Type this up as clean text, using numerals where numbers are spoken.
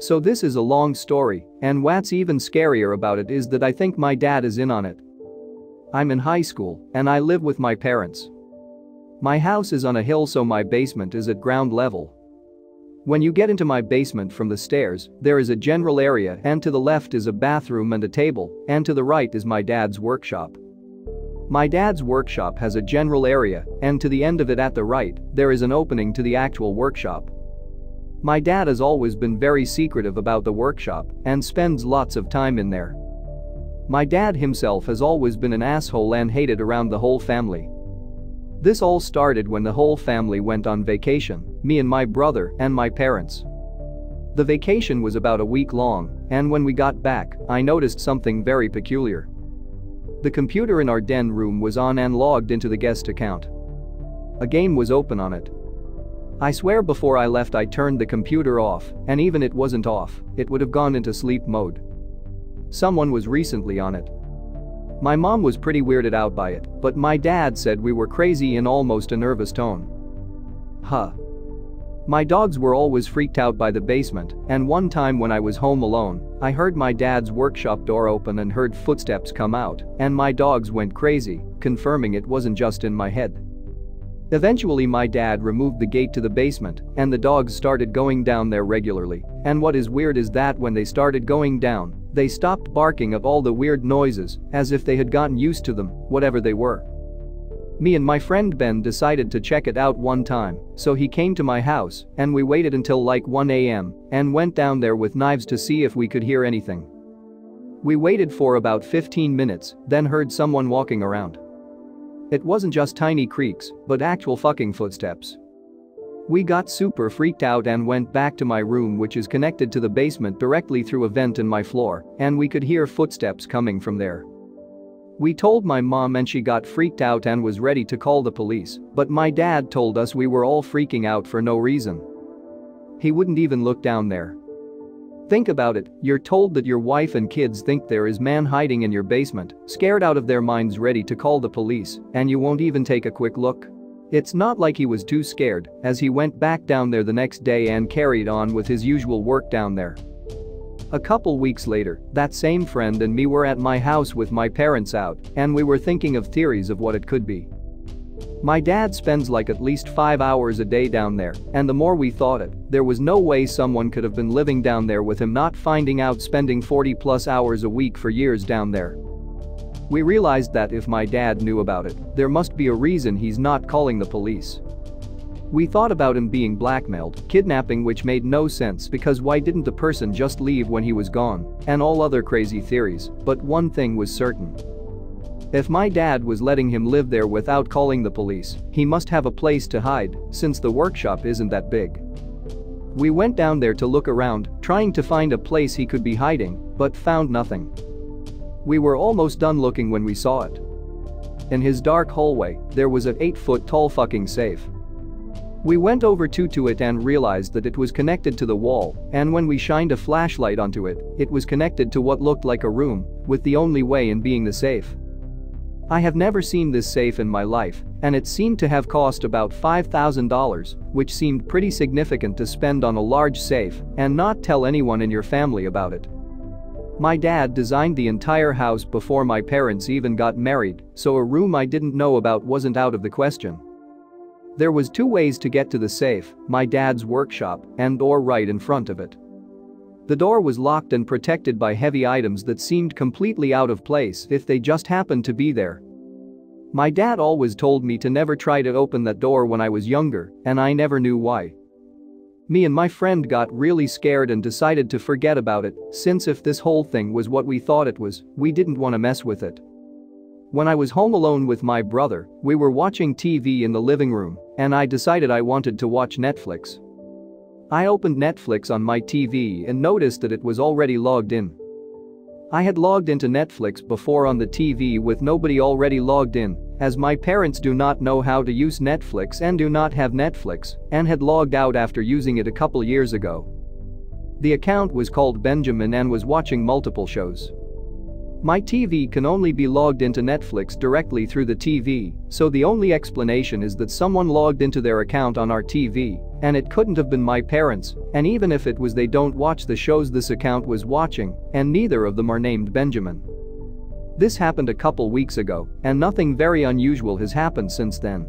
So this is a long story, and what's even scarier about it is that I think my dad is in on it. I'm in high school, and I live with my parents. My house is on a hill, so my basement is at ground level. When you get into my basement from the stairs, there is a general area, and to the left is a bathroom and a table, and to the right is my dad's workshop. My dad's workshop has a general area, and to the end of it at the right, there is an opening to the actual workshop. My dad has always been very secretive about the workshop and spends lots of time in there. My dad himself has always been an asshole and hated around the whole family. This all started when the whole family went on vacation, me and my brother and my parents. The vacation was about a week long, and when we got back, I noticed something very peculiar. The computer in our den room was on and logged into the guest account. A game was open on it. I swear before I left I turned the computer off, and even it wasn't off, it would have gone into sleep mode. Someone was recently on it. My mom was pretty weirded out by it, but my dad said we were crazy in almost a nervous tone. Huh. My dogs were always freaked out by the basement, and one time when I was home alone, I heard my dad's workshop door open and heard footsteps come out, and my dogs went crazy, confirming it wasn't just in my head. Eventually my dad removed the gate to the basement, and the dogs started going down there regularly, and what is weird is that when they started going down, they stopped barking at all the weird noises, as if they had gotten used to them, whatever they were. Me and my friend Ben decided to check it out one time, so he came to my house, and we waited until like 1 AM, and went down there with knives to see if we could hear anything. We waited for about 15 minutes, then heard someone walking around. It wasn't just tiny creaks, but actual fucking footsteps. We got super freaked out and went back to my room, which is connected to the basement directly through a vent in my floor, and we could hear footsteps coming from there. We told my mom and she got freaked out and was ready to call the police, but my dad told us we were all freaking out for no reason. He wouldn't even look down there. Think about it, you're told that your wife and kids think there is man hiding in your basement, scared out of their minds ready to call the police, and you won't even take a quick look. It's not like he was too scared, as he went back down there the next day and carried on with his usual work down there. A couple weeks later, that same friend and me were at my house with my parents out, and we were thinking of theories of what it could be. My dad spends like at least 5 hours a day down there, and the more we thought it, there was no way someone could have been living down there with him not finding out, spending 40+ hours a week for years down there. We realized that if my dad knew about it, there must be a reason he's not calling the police. We thought about him being blackmailed, kidnapping, which made no sense because why didn't the person just leave when he was gone, and all other crazy theories, but one thing was certain. If my dad was letting him live there without calling the police, he must have a place to hide, since the workshop isn't that big. We went down there to look around, trying to find a place he could be hiding, but found nothing. We were almost done looking when we saw it. In his dark hallway, there was an 8-foot-tall fucking safe. We went over to it and realized that it was connected to the wall, and when we shined a flashlight onto it, it was connected to what looked like a room, with the only way in being the safe. I have never seen this safe in my life, and it seemed to have cost about $5,000, which seemed pretty significant to spend on a large safe and not tell anyone in your family about it. My dad designed the entire house before my parents even got married, so a room I didn't know about wasn't out of the question. There was 2 ways to get to the safe, my dad's workshop and door right in front of it. The door was locked and protected by heavy items that seemed completely out of place if they just happened to be there. My dad always told me to never try to open that door when I was younger, and I never knew why. Me and my friend got really scared and decided to forget about it, since if this whole thing was what we thought it was, we didn't want to mess with it. When I was home alone with my brother, we were watching TV in the living room, and I decided I wanted to watch Netflix. I opened Netflix on my TV and noticed that it was already logged in. I had logged into Netflix before on the TV with nobody already logged in, as my parents do not know how to use Netflix and do not have Netflix, and had logged out after using it a couple years ago. The account was called Benjamin and was watching multiple shows. My TV can only be logged into Netflix directly through the TV, so the only explanation is that someone logged into their account on our TV And it couldn't have been my parents, and even if it was, they don't watch the shows this account was watching, and neither of them are named Benjamin. This happened a couple weeks ago, and nothing very unusual has happened since then.